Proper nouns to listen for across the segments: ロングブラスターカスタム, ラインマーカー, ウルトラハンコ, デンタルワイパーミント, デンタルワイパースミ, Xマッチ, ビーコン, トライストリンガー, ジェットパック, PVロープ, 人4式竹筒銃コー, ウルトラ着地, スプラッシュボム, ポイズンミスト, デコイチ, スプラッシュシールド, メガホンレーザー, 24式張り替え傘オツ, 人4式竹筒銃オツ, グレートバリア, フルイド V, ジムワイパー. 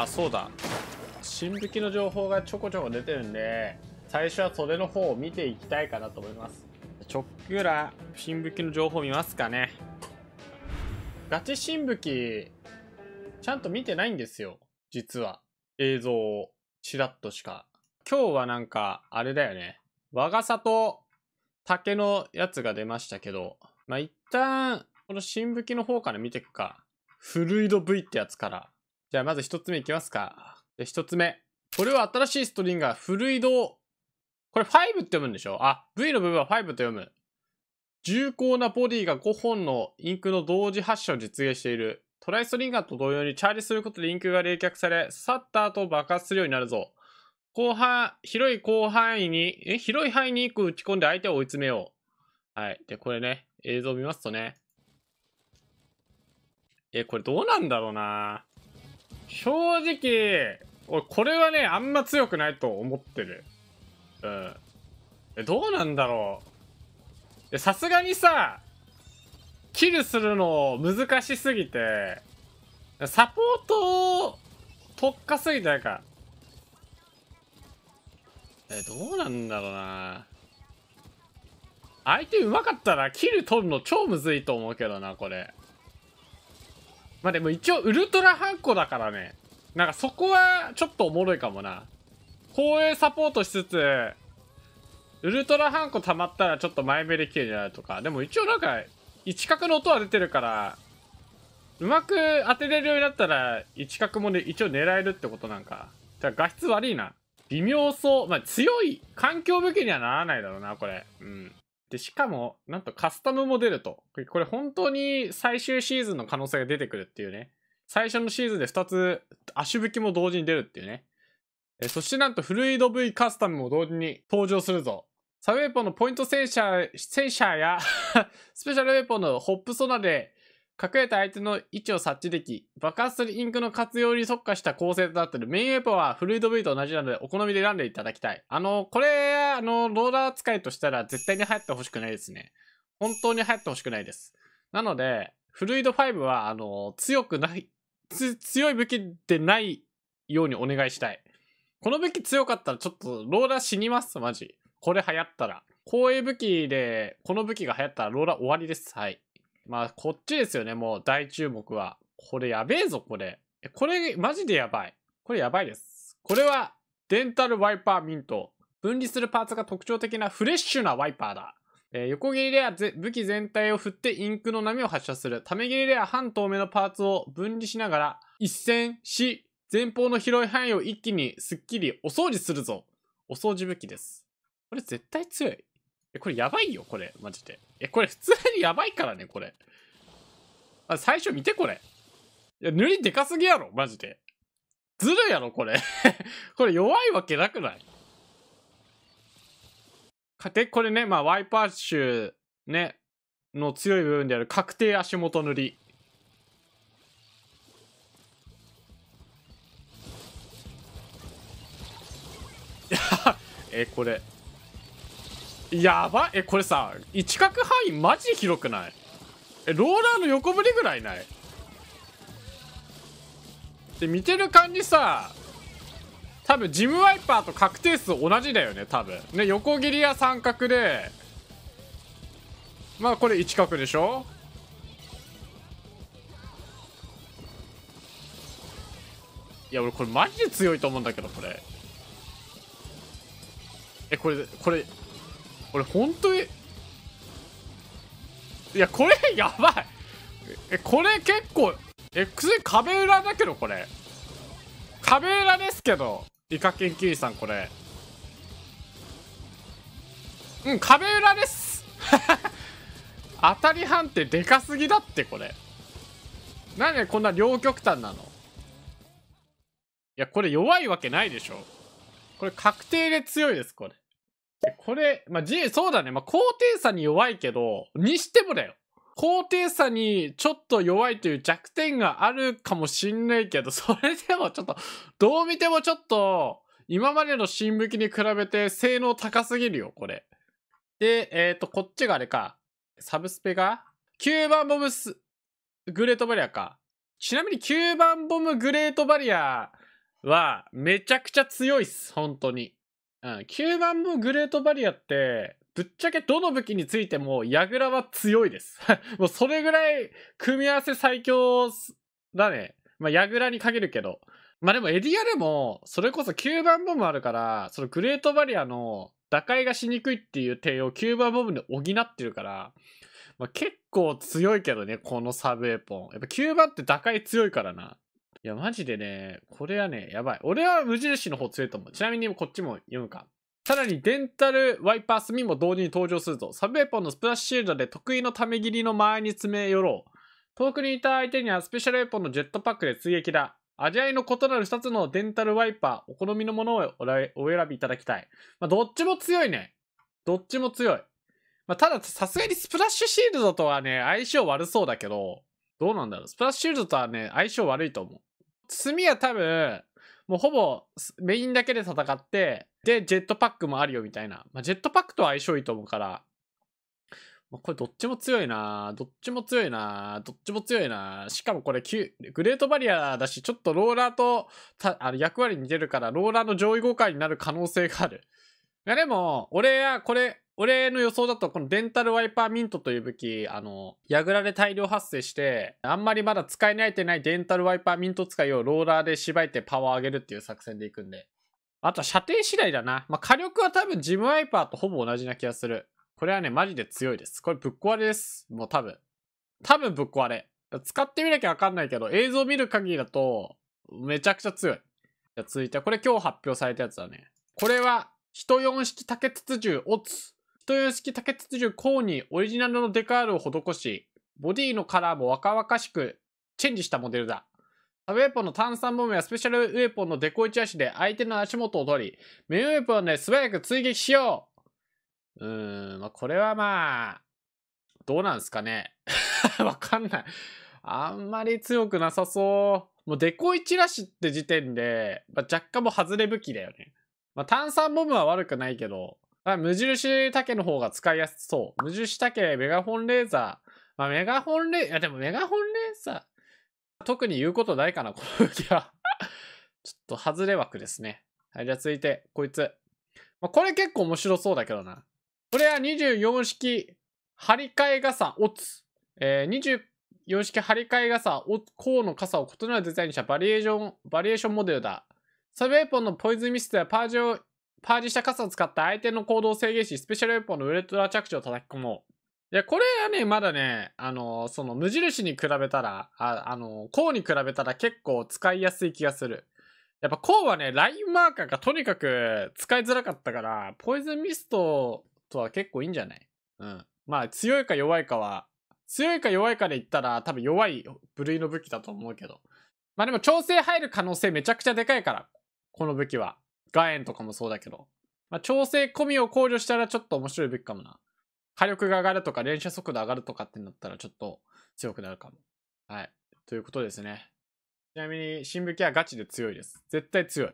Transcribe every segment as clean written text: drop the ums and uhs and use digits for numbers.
あ、そうだ、新武器の情報がちょこちょこ出てるんで、最初はそれの方を見ていきたいかなと思います。ちょっくら新武器の情報見ますかね。ガチ新武器ちゃんと見てないんですよ、実は。映像をちらっとしか。今日はなんかあれだよね、和傘と竹のやつが出ましたけど、まあ一旦この新武器の方から見ていくか。フルイド V ってやつから。じゃあまず1つ目いきますか。で1つ目、これは新しいストリンガーフルイド、これ5って読むんでしょ。あ、V の部分は5と読む。重厚なボディが5本のインクの同時発射を実現している。トライストリンガーと同様にチャージすることでインクが冷却され、去った後爆発するようになるぞ。広い範囲に1個打ち込んで相手を追い詰めよう。はい。で、これね、映像を見ますとね。これどうなんだろうな。正直、俺、これはね、あんま強くないと思ってる。うん。どうなんだろう。さすがにさ、キルするの難しすぎて、サポートを特化すぎてないか。どうなんだろうな。相手うまかったらキル取るの超むずいと思うけどな、これ。まあでも一応ウルトラハンコだからね、なんかそこはちょっとおもろいかもな。後衛サポートしつつウルトラハンコ溜まったらちょっと前目でキルになるとか。でも一応なんか一角の音は出てるから、うまく当てれるようになったら一角もね、一応狙えるってことなんか。じゃあ画質悪いな、微妙そう。まあ強い環境武器にはならないだろうな、これ。うん。で、しかも、なんとカスタムも出ると。これ本当に最終シーズンの可能性が出てくるっていうね。最初のシーズンで2つ足武器も同時に出るっていうね。そしてなんとフルイド V カスタムも同時に登場するぞ。サウェポンのポイントセンサーやスペシャルウェポンのホップソナで隠れた相手の位置を察知でき、爆発するインクの活用に特化した構成となっている。メインウェポンはフルイド V と同じなので、お好みで選んでいただきたい。これ、ローラー使いとしたら絶対に流行ってほしくないですね。本当に流行ってほしくないです。なので、フルイド5は、強い武器でないようにお願いしたい。この武器強かったらちょっとローラー死にます、マジ。これ流行ったら。後衛武器で、この武器が流行ったらローラー終わりです。はい。まあ、こっちですよね、もう大注目は。これやべえぞ、これ。これ、マジでやばい。これやばいです。これは、デンタルワイパーミント。分離するパーツが特徴的なフレッシュなワイパーだ。横切りレア武器全体を振ってインクの波を発射する。ため切りレア半透明のパーツを分離しながら、一戦し、前方の広い範囲を一気にすっきりお掃除するぞ。お掃除武器です。これ絶対強い。これやばいよ、これ、マジで。これ普通にやばいからね、これ。最初見て、これ。いや、塗りでかすぎやろ、マジで。ずるやろ、これ。これ弱いわけなくない？で、これね、まあ、ワイパー臭、ね、の強い部分である確定足元塗り。いや、これ。やばい。これさ、一角範囲マジ広くない？ローラーの横振りぐらいない？で、見てる感じさ、多分ジムワイパーと確定数同じだよね、多分ね。横切りや三角で、まあこれ一角でしょ。いや、俺これマジで強いと思うんだけど、これ。これ俺本当に、いや、これやばい。これ結構壁裏だけど、これ壁裏ですけど、イカ研究員さん、これ、うん、壁裏です。当たり判定でかすぎだって。これなんでこんな両極端なの？いや、これ弱いわけないでしょ。これ確定で強いです、これ。これ、まあ、そうだね。まあ、高低差に弱いけど、にしてもだよ。高低差にちょっと弱いという弱点があるかもしんないけど、それでもちょっと、どう見てもちょっと、今までの新武器に比べて性能高すぎるよ、これ。で、こっちがあれか。サブスペが9番ボムグレートバリアか。ちなみに9番ボムグレートバリア、はめちゃくちゃ強いっす、本当に。9番もグレートバリアって、ぶっちゃけどの武器についても矢倉は強いです。もうそれぐらい組み合わせ最強だね。まあ矢倉に限るけど。まあでもエリアでも、それこそ9番ボムあるから、そのグレートバリアの打開がしにくいっていう点を9番ボムで補ってるから、まあ、結構強いけどね、このサブエポン。やっぱ9番って打開強いからな。いや、マジでね、これはね、やばい。俺は無印の方強いと思う。ちなみにこっちも読むか。さらにデンタルワイパースミも同時に登場すると、サブエポンのスプラッシュシールドで得意のため切りの間合いに詰め寄ろう。遠くにいた相手にはスペシャルエポンのジェットパックで追撃だ。味合いの異なる2つのデンタルワイパー、お好みのものをお選びいただきたい。まあ、どっちも強いね。どっちも強い。まあ、ただ、さすがにスプラッシュシールドとはね、相性悪そうだけど、どうなんだろう。スプラッシュシールドとはね、相性悪いと思う。炭は多分、もうほぼメインだけで戦って、で、ジェットパックもあるよみたいな。まあ、ジェットパックとは相性いいと思うから、まあ、これどっちも強いな、どっちも強いな、どっちも強いな。しかもこれグレートバリアだし、ちょっとローラーと役割に似てるから、ローラーの上位互換になる可能性がある。いやでも、俺の予想だと、このデンタルワイパーミントという武器、矢倉で大量発生して、あんまりまだ使い慣れてないデンタルワイパーミント使いをローラーでしばいてパワー上げるっていう作戦でいくんで。あとは射程次第だな。まあ、火力は多分ジムワイパーとほぼ同じな気がする。これはね、マジで強いです。これぶっ壊れです。もう多分。多分ぶっ壊れ。使ってみなきゃわかんないけど、映像見る限りだと、めちゃくちゃ強い。じゃあ続いて、これ今日発表されたやつだね。これは、人4式竹筒銃オツ。人4式竹筒銃コーにオリジナルのデカールを施し、ボディのカラーも若々しくチェンジしたモデルだ。サブウェポンの炭酸ボムやスペシャルウェポンのデコイチ足で相手の足元を取り、メインウェポンで素早く追撃しよう。まあ、これはまあ、どうなんすかね。わかんない。あんまり強くなさそう。もうデコイチラシって時点で、まあ、若干も外れ武器だよね。まあ、炭酸ボムは悪くないけど、まあ、無印竹の方が使いやすそう。無印竹、メガホンレーザー。まあ、いやでもメガホンレーザー、特に言うことないかな、この武器は。ちょっと外れ枠ですね。はい、じゃあ続いて、こいつ。まあ、これ結構面白そうだけどな。これは24式張り替え傘オツ。24式張り替え傘オツ、甲の傘を異なるデザインにしたバリエーションモデルだ。サブウェポンのポイズンミストやパージした傘を使って相手の行動を制限し、スペシャルウェポンのウルトラ着地を叩き込もう。いや、これはね、まだね、その無印に比べたら、甲に比べたら結構使いやすい気がする。やっぱ甲はね、ラインマーカーがとにかく使いづらかったから、ポイズンミストとは結構いいんじゃない？うん。まあ強いか弱いかで言ったら多分弱い部類の武器だと思うけど。まあでも調整入る可能性めちゃくちゃでかいから、この武器は。ガエンとかもそうだけど。まあ調整込みを考慮したらちょっと面白い武器かもな。火力が上がるとか連射速度上がるとかってなったらちょっと強くなるかも。はい。ということですね。ちなみに新武器はガチで強いです。絶対強い。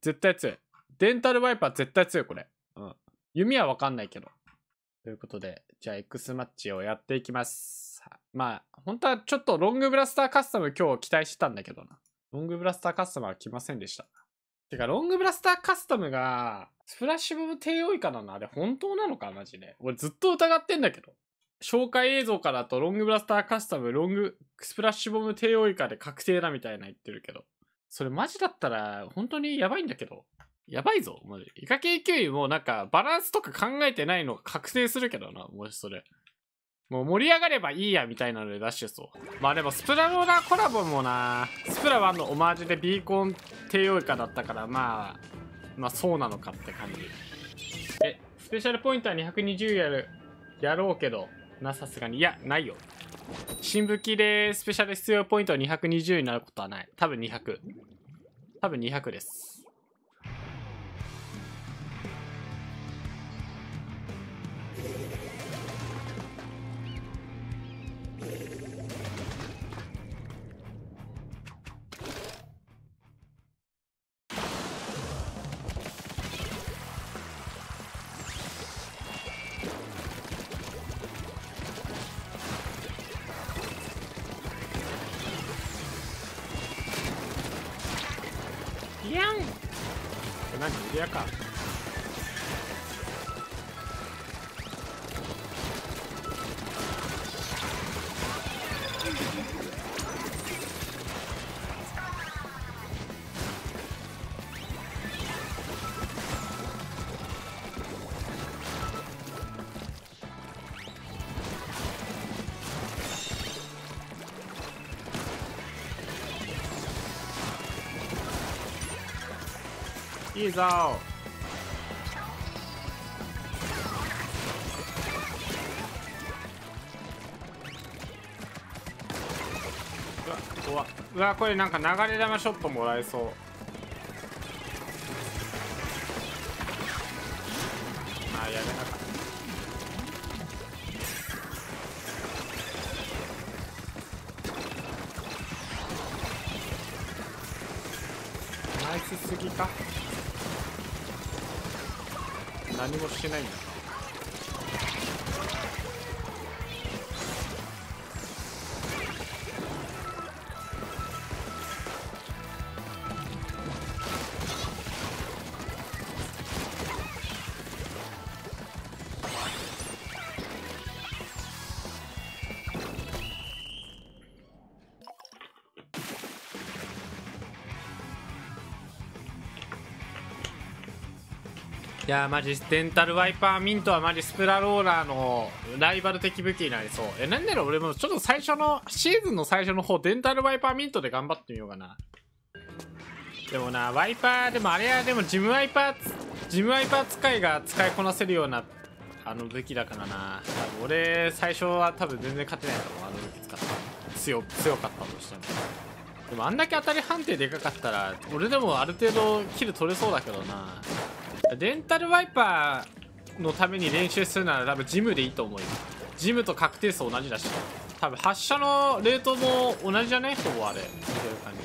絶対強い。デンタルワイパー絶対強いこれ。うん。弓はわかんないけど。ということで、じゃあ X マッチをやっていきます。まあ、本当はちょっとロングブラスターカスタム今日期待してたんだけどな。ロングブラスターカスタムは来ませんでした。てか、ロングブラスターカスタムが、スプラッシュボム低多いからな。あれ本当なのかマジで。俺ずっと疑ってんだけど。紹介映像からだとロングブラスターカスタム、スプラッシュボム低多いかで確定だみたいな言ってるけど。それマジだったら、本当にやばいんだけど。やばいぞ、マジ。イカ系9位もなんかバランスとか考えてないの確定するけどな、もしそれ。もう盛り上がればいいや、みたいなので出してそう。まあでもスプラのなコラボもな、スプラ1のオマージュでビーコン低用以下だったから、まあそうなのかって感じ。スペシャルポイントは220やろうけど、さすがに。いや、ないよ。新武器でスペシャル必要ポイントは220になることはない。多分200。多分200です。ギャン。何エリアか。いいぞー。うわ、うわ、これなんか流れ玉ショットもらえそう。あ、やれなかった。ナイスすぎか。何もしてないんだ。いやーマジデンタルワイパーミントはマジスプラローラーのライバル的武器になりそう。なんなら俺もちょっと最初のシーズンの最初の方デンタルワイパーミントで頑張ってみようかな。でもなワイパーでもあれはでもジムワイパー使いが使いこなせるような武器だからな。俺最初は多分全然勝てないと思う。武器使った強かったとしても。でもあんだけ当たり判定でかかったら俺でもある程度キル取れそうだけどな。デンタルワイパーのために練習するなら多分ジムでいいと思うよ。ジムと確定数同じだし、多分発射のレートも同じじゃないと思う。あれ見てる感じ